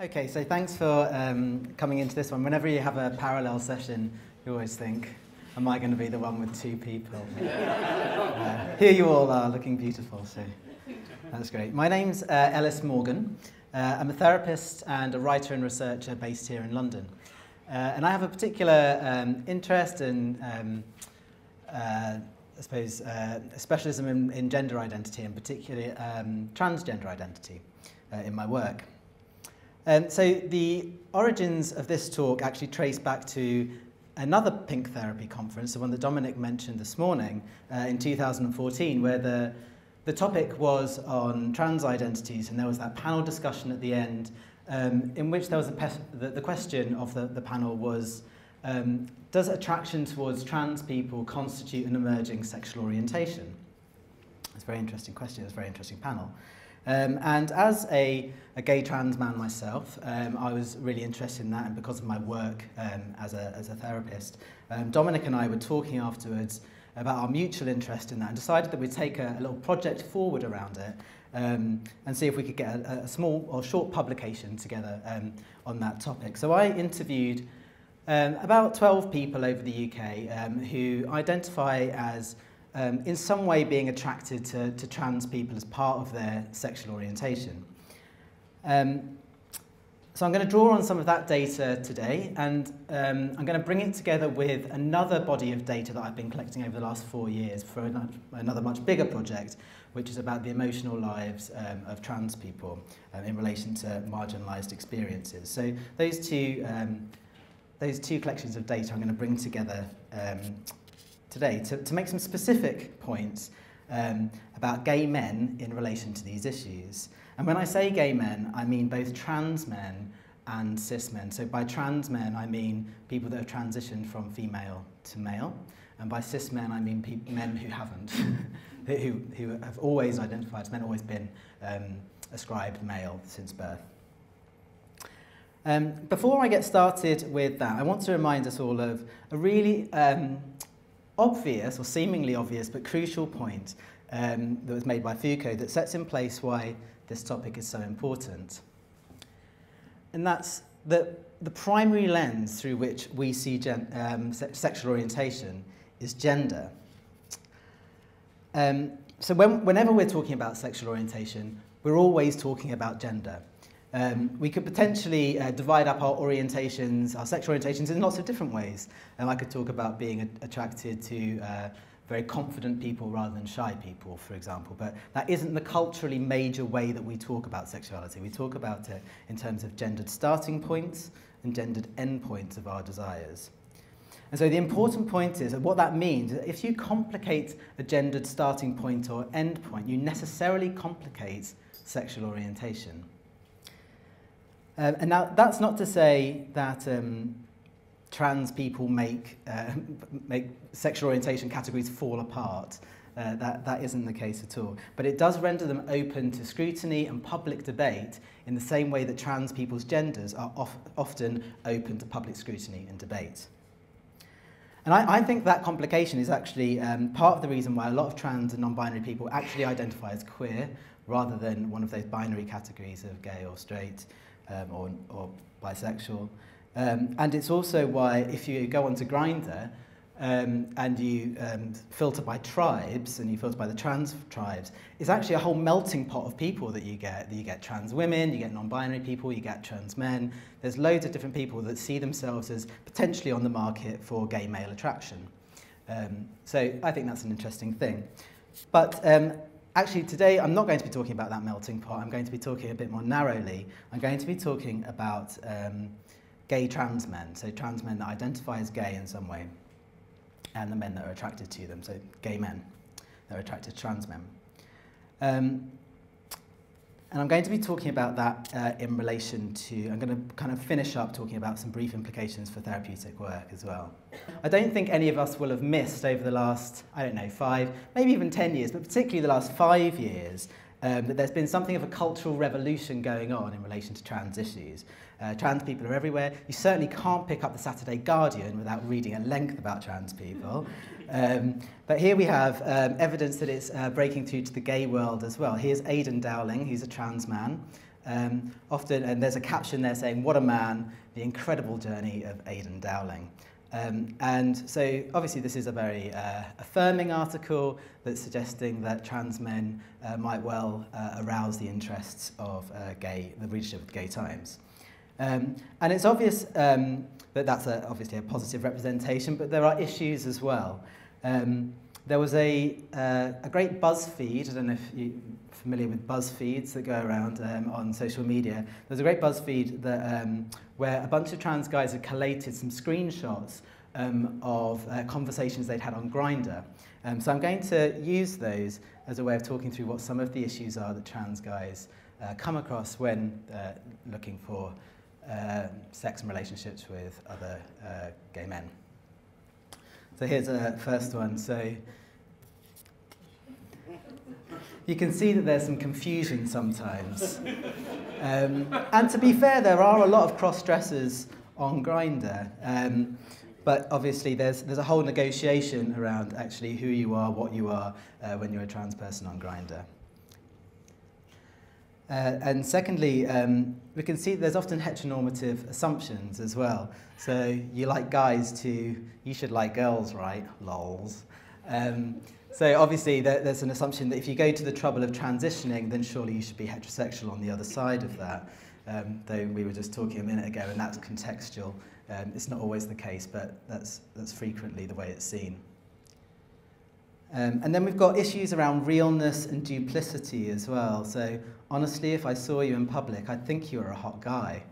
Okay, so thanks for coming into this one. Whenever you have a parallel session, you always think, am I going to be the one with two people? Here you all are, looking beautiful, so that's great. My name's Ellis Morgan. I'm a therapist and a writer and researcher based here in London. And I have a particular interest and, I suppose, a specialism in gender identity, and particularly transgender identity in my work. So the origins of this talk actually trace back to another Pink Therapy conference, the one that Dominic mentioned this morning in 2014, where the topic was on trans identities, and there was that panel discussion at the end in which there was the question of the panel was, does attraction towards trans people constitute an emerging sexual orientation? It's a very interesting question, it's a very interesting panel. And as a gay trans man myself, I was really interested in that, and because of my work as a therapist, Dominic and I were talking afterwards about our mutual interest in that, and decided that we'd take a little project forward around it and see if we could get a small or short publication together on that topic. So I interviewed about 12 people over the UK who identify as in some way being attracted to trans people as part of their sexual orientation. So I'm going to draw on some of that data today, and I'm going to bring it together with another body of data that I've been collecting over the last 4 years for another much bigger project, which is about the emotional lives of trans people in relation to marginalised experiences. So those two collections of data I'm going to bring together today to make some specific points about gay men in relation to these issues. And when I say gay men, I mean both trans men and cis men. So by trans men, I mean people that have transitioned from female to male. And by cis men, I mean men who haven't, who have always identified as men, always been ascribed male since birth. Before I get started with that, I want to remind us all of a really obvious, or seemingly obvious, but crucial point that was made by Foucault that sets in place why this topic is so important. And that's that the primary lens through which we see sexual orientation is gender. So whenever we're talking about sexual orientation, we're always talking about gender. We could potentially divide up our sexual orientations in lots of different ways. And I could talk about being attracted to very confident people rather than shy people, for example. But that isn't the culturally major way that we talk about sexuality. We talk about it in terms of gendered starting points and gendered end points of our desires. And so the important point is, and what that means, is that if you complicate a gendered starting point or end point, you necessarily complicate sexual orientation. And now, that's not to say that trans people make sexual orientation categories fall apart. That isn't the case at all. But it does render them open to scrutiny and public debate in the same way that trans people's genders are often open to public scrutiny and debate. And I think that complication is actually part of the reason why a lot of trans and non-binary people actually identify as queer rather than one of those binary categories of gay or straight. Or bisexual. And it's also why if you go onto Grindr and you filter by tribes, and you filter by the trans tribes, it's actually a whole melting pot of people that you get. You get trans women, you get non-binary people, you get trans men. There's loads of different people that see themselves as potentially on the market for gay male attraction. So I think that's an interesting thing. But actually, today I'm not going to be talking about that melting pot. I'm going to be talking a bit more narrowly. I'm going to be talking about gay trans men, so trans men that identify as gay in some way, and the men that are attracted to them, so gay men that are attracted to trans men. And I'm going to be talking about that in relation to, I'm going to kind of finish up talking about some brief implications for therapeutic work as well. I don't think any of us will have missed over the last, I don't know, 5, maybe even 10 years, but particularly the last 5 years, that there's been something of a cultural revolution going on in relation to trans issues. Trans people are everywhere. You certainly can't pick up the Saturday Guardian without reading at length about trans people. But here we have evidence that it's breaking through to the gay world as well. Here's Aidan Dowling, he's a trans man, Often, and there's a caption there saying, "What a man, the incredible journey of Aidan Dowling." And so obviously this is a very affirming article that's suggesting that trans men might well arouse the interests of the readership of Gay Times. And it's obvious that that's obviously a positive representation, but there are issues as well. There was a great BuzzFeed, I don't know if you're familiar with BuzzFeeds that go around on social media. There's a great BuzzFeed that, where a bunch of trans guys had collated some screenshots of conversations they'd had on Grindr. So I'm going to use those as a way of talking through what some of the issues are that trans guys come across when looking for sex and relationships with other gay men. So here's a first one. So you can see that there's some confusion sometimes. And to be fair, there are a lot of cross-dressers on Grindr. But obviously, there's a whole negotiation around actually who you are, what you are, when you're a trans person on Grindr. And secondly, we can see there's often heteronormative assumptions as well. So you like guys too, you should like girls, right? Lols. So obviously there's an assumption that if you go to the trouble of transitioning, then surely you should be heterosexual on the other side of that. Though we were just talking a minute ago, and that's contextual. It's not always the case, but that's frequently the way it's seen. And then we've got issues around realness and duplicity as well. So honestly, if I saw you in public, I'd think you were a hot guy.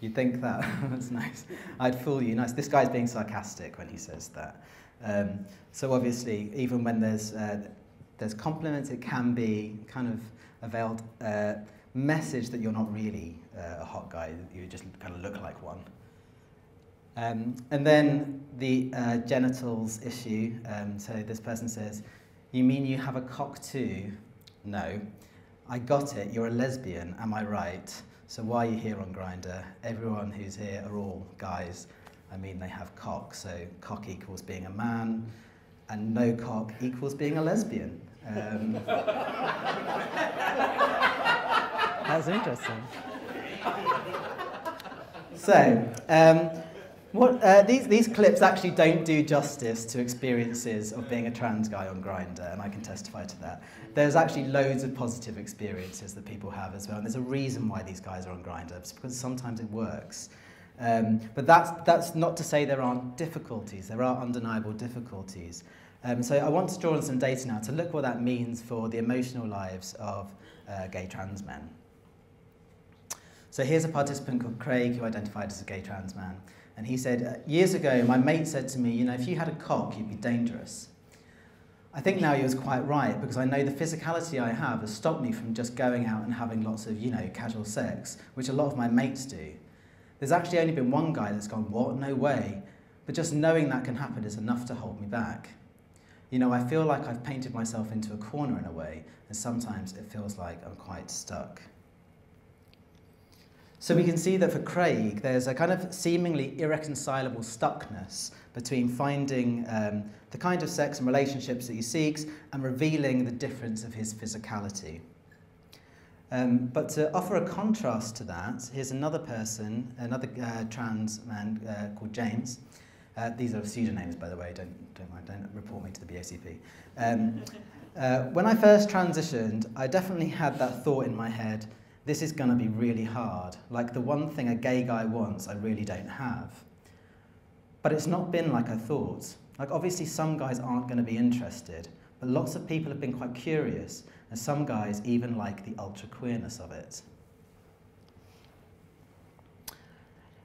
You'd think that, that's nice. I'd fool you, nice. This guy's being sarcastic when he says that. So obviously, even when there's compliments, it can be kind of a veiled message that you're not really a hot guy, you just kind of look like one. And then the genitals issue. So this person says, "You mean you have a cock too?" No. I got it. You're a lesbian. Am I right? So why are you here on Grindr? Everyone who's here are all guys. I mean, they have cock. So cock equals being a man, and no cock equals being a lesbian. That's interesting. So. These clips actually don't do justice to experiences of being a trans guy on Grindr, and I can testify to that. There's actually loads of positive experiences that people have as well, and there's a reason why these guys are on Grindr, it's because sometimes it works. But that's not to say there aren't difficulties, there are undeniable difficulties. So I want to draw on some data now to look what that means for the emotional lives of gay trans men. So here's a participant called Craig who identified as a gay trans man. And he said, years ago, my mate said to me, you know, if you had a cock, you'd be dangerous. I think now he was quite right, because I know the physicality I have has stopped me from just going out and having lots of, you know, casual sex, which a lot of my mates do. There's actually only been one guy that's gone, what? No way. But just knowing that can happen is enough to hold me back. You know, I feel like I've painted myself into a corner in a way, and sometimes it feels like I'm quite stuck. So we can see that for Craig, there's a kind of seemingly irreconcilable stuckness between finding the kind of sex and relationships that he seeks and revealing the difference of his physicality. But to offer a contrast to that, here's another person, another trans man called James. These are pseudonames, by the way, don't report me to the BACP. When I first transitioned, I definitely had that thought in my head, this is going to be really hard, like the one thing a gay guy wants I really don't have. But it's not been like I thought. Like obviously some guys aren't going to be interested, but lots of people have been quite curious, and some guys even like the ultra queerness of it.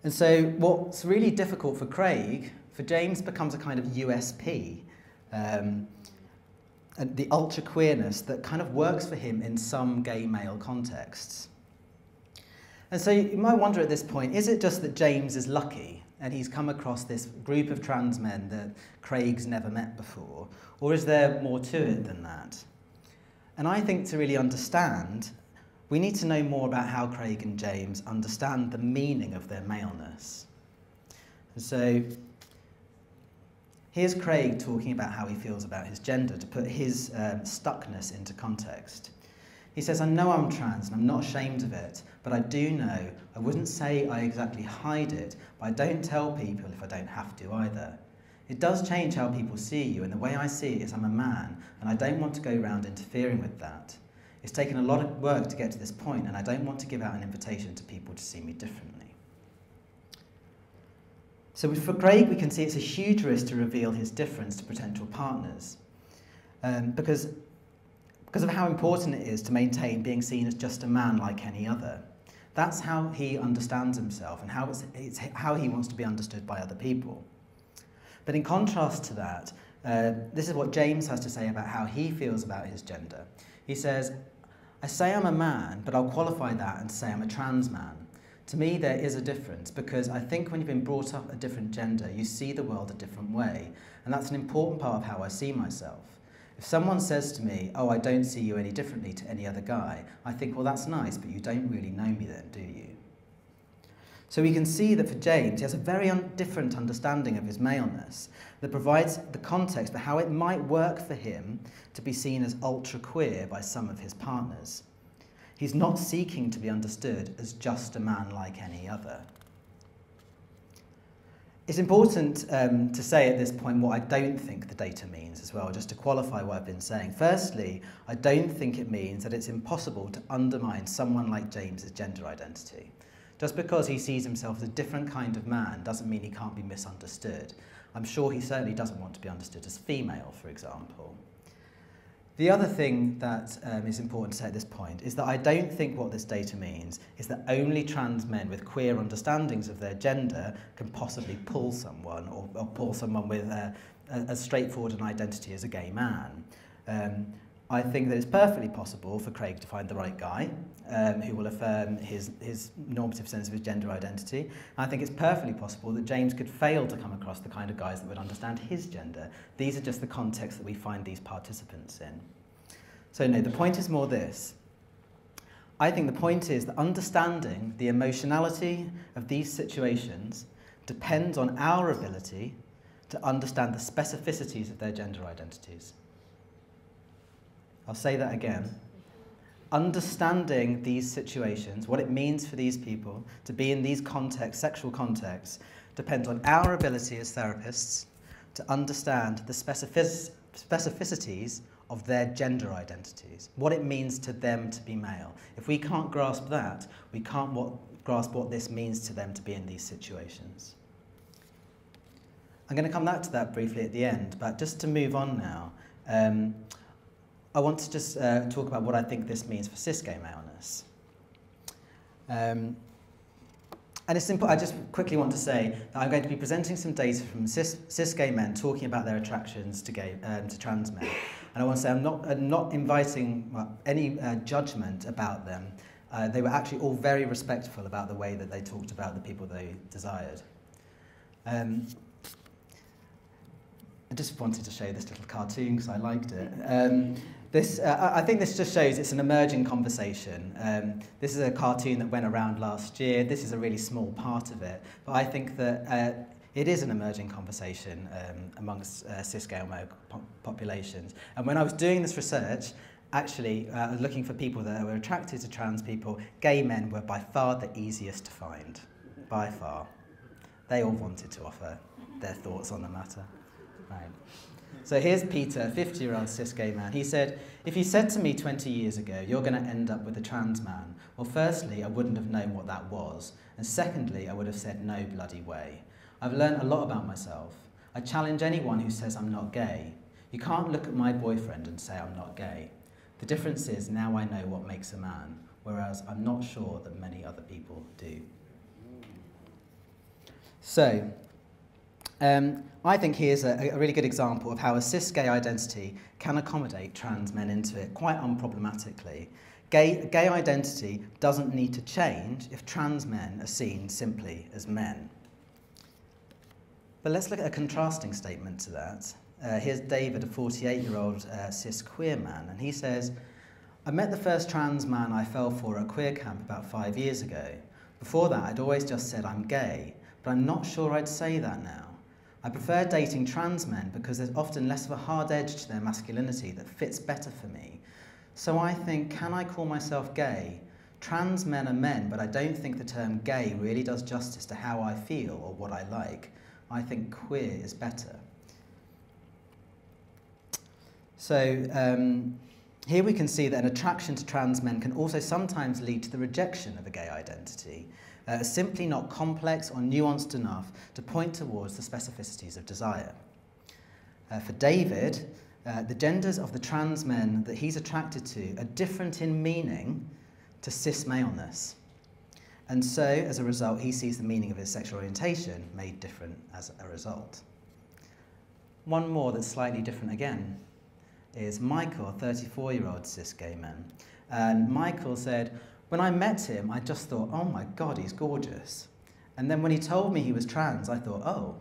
And so what's really difficult for Craig, for James becomes a kind of USP, and the ultra queerness that kind of works for him in some gay male contexts. And so you might wonder at this point, is it just that James is lucky and he's come across this group of trans men that Craig's never met before? Or is there more to it than that? And I think to really understand, we need to know more about how Craig and James understand the meaning of their maleness. And so, here's Craig talking about how he feels about his gender to put his stuckness into context. He says, I know I'm trans and I'm not ashamed of it, but I do know, I wouldn't say I exactly hide it, but I don't tell people if I don't have to either. It does change how people see you, and the way I see it is I'm a man, and I don't want to go around interfering with that. It's taken a lot of work to get to this point, and I don't want to give out an invitation to people to see me differently. So for Greg, we can see it's a huge risk to reveal his difference to potential partners, because of how important it is to maintain being seen as just a man like any other. That's how he understands himself and how it's how he wants to be understood by other people. But in contrast to that, this is what James has to say about how he feels about his gender. He says, I say I'm a man, but I'll qualify that and say I'm a trans man. To me, there is a difference, because I think when you've been brought up a different gender, you see the world a different way, and that's an important part of how I see myself. If someone says to me, oh, I don't see you any differently to any other guy, I think, well, that's nice, but you don't really know me then, do you? So we can see that for James, he has a very different understanding of his maleness that provides the context for how it might work for him to be seen as ultra queer by some of his partners. He's not seeking to be understood as just a man like any other. It's important to say at this point what I don't think the data means as well, just to qualify what I've been saying. Firstly, I don't think it means that it's impossible to undermine someone like James's gender identity. Just because he sees himself as a different kind of man doesn't mean he can't be misunderstood. I'm sure he certainly doesn't want to be understood as female, for example. The other thing that is important to say at this point is that I don't think what this data means is that only trans men with queer understandings of their gender can possibly pull someone or pull someone with as straightforward an identity as a gay man. I think that it's perfectly possible for Craig to find the right guy who will affirm his normative sense of his gender identity. And I think it's perfectly possible that James could fail to come across the kind of guys that would understand his gender. These are just the contexts that we find these participants in. So no, the point is more this. I think the point is that understanding the emotionality of these situations depends on our ability to understand the specificities of their gender identities. I'll say that again. Understanding these situations, what it means for these people to be in these contexts, sexual contexts, depends on our ability as therapists to understand the specificities of their gender identities, what it means to them to be male. If we can't grasp that, we can't grasp what this means to them to be in these situations. I'm going to come back to that briefly at the end, but just to move on now, I want to just talk about what I think this means for cis-gay maleness. And it's simple, I just quickly want to say that I'm going to be presenting some data from cis-gay men talking about their attractions to trans men. And I want to say I'm not inviting any judgment about them. They were actually all very respectful about the way that they talked about the people they desired. I just wanted to show this little cartoon because I liked it. I think this just shows it's an emerging conversation. This is a cartoon that went around last year. This is a really small part of it. But I think that it is an emerging conversation amongst cis-gay populations. And when I was doing this research, actually looking for people that were attracted to trans people, gay men were by far the easiest to find, by far. They all wanted to offer their thoughts on the matter. Right. So here's Peter, 50-year-old cis-gay man. He said, if you said to me 20 years ago, you're going to end up with a trans man, well, firstly, I wouldn't have known what that was. And secondly, I would have said no bloody way. I've learned a lot about myself. I challenge anyone who says I'm not gay. You can't look at my boyfriend and say I'm not gay. The difference is now I know what makes a man, whereas I'm not sure that many other people do. So, I think here's a really good example of how a cis-gay identity can accommodate trans men into it quite unproblematically. Gay identity doesn't need to change if trans men are seen simply as men. But let's look at a contrasting statement to that. Here's David, a 48-year-old cis queer man, and he says, I met the first trans man I fell for at a queer camp about 5 years ago. Before that, I'd always just said I'm gay, but I'm not sure I'd say that now. I prefer dating trans men because there's often less of a hard edge to their masculinity that fits better for me. So I think, can I call myself gay? Trans men are men, but I don't think the term gay really does justice to how I feel or what I like. I think queer is better. So here we can see that an attraction to trans men can also sometimes lead to the rejection of a gay identity, simply not complex or nuanced enough to point towards the specificities of desire. For David, the genders of the trans men that he's attracted to are different in meaning to cis maleness. And so, as a result, he sees the meaning of his sexual orientation made different as a result. One more that's slightly different again is Michael, a 34-year-old cis gay man. And Michael said, when I met him, I just thought, oh my God, he's gorgeous. And then when he told me he was trans, I thought, oh.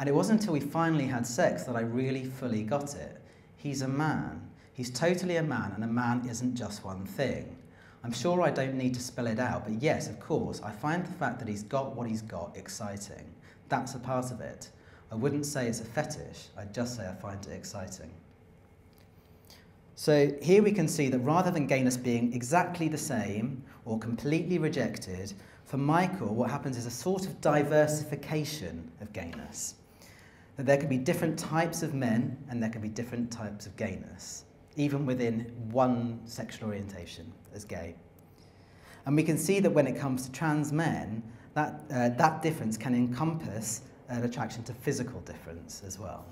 And it wasn't until we finally had sex that I really fully got it. He's a man. He's totally a man, and a man isn't just one thing. I'm sure I don't need to spell it out, but yes, of course, I find the fact that he's got what he's got exciting. That's a part of it. I wouldn't say it's a fetish, I'd just say I find it exciting. So here we can see that rather than gayness being exactly the same or completely rejected, for Michael, what happens is a sort of diversification of gayness. That there can be different types of men and there can be different types of gayness, even within one sexual orientation as gay. And we can see that when it comes to trans men, that difference can encompass an attraction to physical difference as well.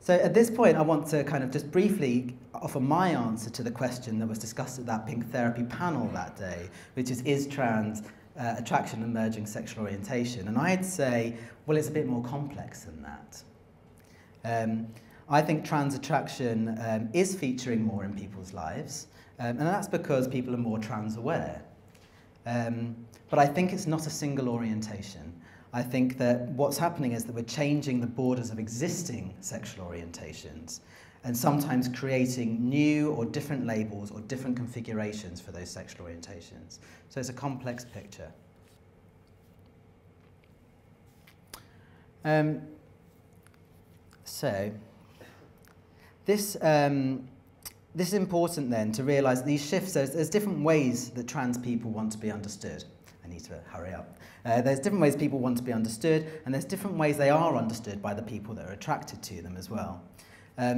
So at this point, I want to kind of just briefly offer my answer to the question that was discussed at that Pink Therapy panel that day, which is trans attraction and merging sexual orientation? And I'd say, well, it's a bit more complex than that. I think trans attraction is featuring more in people's lives, and that's because people are more trans aware. But I think it's not a single orientation. I think that what's happening is that we're changing the borders of existing sexual orientations and sometimes creating new or different labels or different configurations for those sexual orientations. So it's a complex picture. This is important then to realise these shifts. There's different ways that trans people want to be understood. I need to hurry up. There's different ways people want to be understood, and there's different ways they are understood by the people that are attracted to them as well.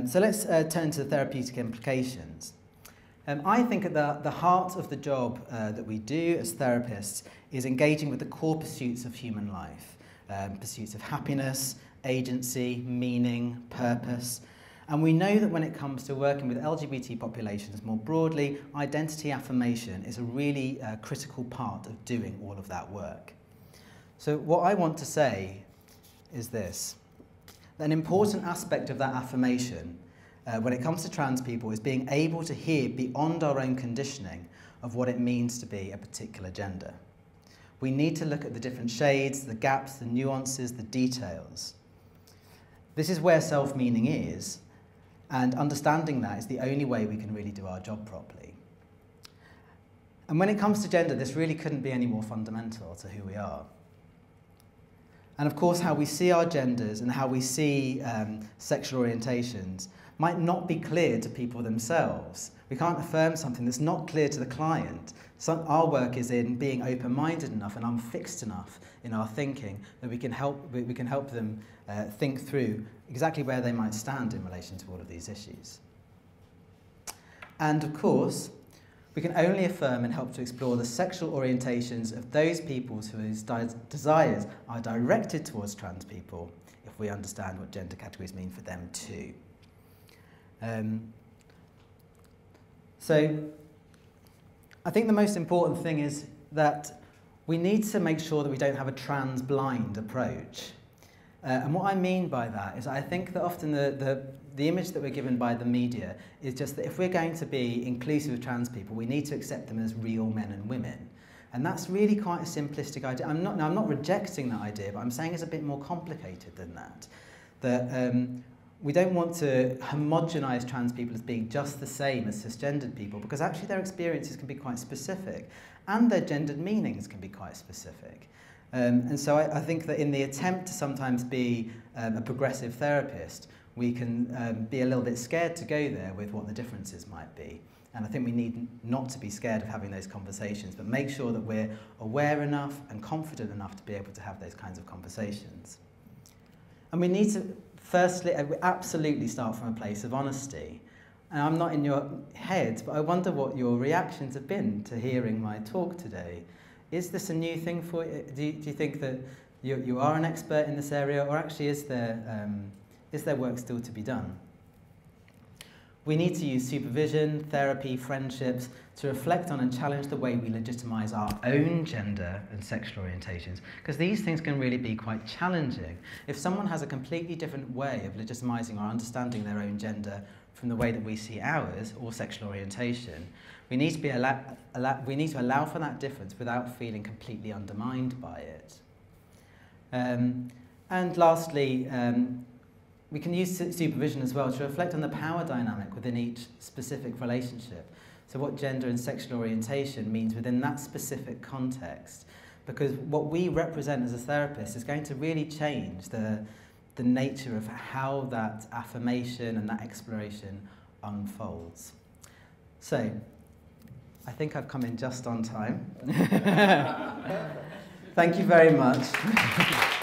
So let's turn to the therapeutic implications. I think at the heart of the job that we do as therapists is engaging with the core pursuits of human life, pursuits of happiness, agency, meaning, purpose. And we know that when it comes to working with LGBT populations more broadly, identity affirmation is a really critical part of doing all of that work. So what I want to say is this. An important aspect of that affirmation when it comes to trans people is being able to hear beyond our own conditioning of what it means to be a particular gender. We need to look at the different shades, the gaps, the nuances, the details. This is where self-meaning is, and understanding that is the only way we can really do our job properly. And when it comes to gender, this really couldn't be any more fundamental to who we are. And of course, how we see our genders and how we see sexual orientations might not be clear to people themselves. We can't affirm something that's not clear to the client. Our work is in being open-minded enough and unfixed enough in our thinking that we can help them think through exactly where they might stand in relation to all of these issues. And of course, we can only affirm and help to explore the sexual orientations of those peoples whose desires are directed towards trans people if we understand what gender categories mean for them too. So I think the most important thing is that we need to make sure that we don't have a trans-blind approach. And what I mean by that is I think that often the image that we're given by the media is just that if we're going to be inclusive of trans people, we need to accept them as real men and women. And that's really quite a simplistic idea. I'm not rejecting that idea, but I'm saying it's a bit more complicated than that. That we don't want to homogenise trans people as being just the same as cisgendered people, because actually their experiences can be quite specific, and their gendered meanings can be quite specific. And so I think that in the attempt to sometimes be a progressive therapist, we can be a little bit scared to go there with what the differences might be. And I think we need not to be scared of having those conversations, but make sure that we're aware enough and confident enough to be able to have those kinds of conversations. And we need to, firstly, we absolutely start from a place of honesty. And I'm not in your head, but I wonder what your reactions have been to hearing my talk today. Is this a new thing for you? Do you think that you are an expert in this area, or actually is there work still to be done? We need to use supervision, therapy, friendships to reflect on and challenge the way we legitimise our own gender and sexual orientations, because these things can really be quite challenging. If someone has a completely different way of legitimising or understanding their own gender from the way that we see ours, or sexual orientation, we need to allow for that difference without feeling completely undermined by it. And lastly, we can use supervision as well to reflect on the power dynamic within each specific relationship. So what gender and sexual orientation means within that specific context. Because what we represent as a therapist is going to really change the nature of how that affirmation and that exploration unfolds. So, I think I've come in just on time. Thank you very much.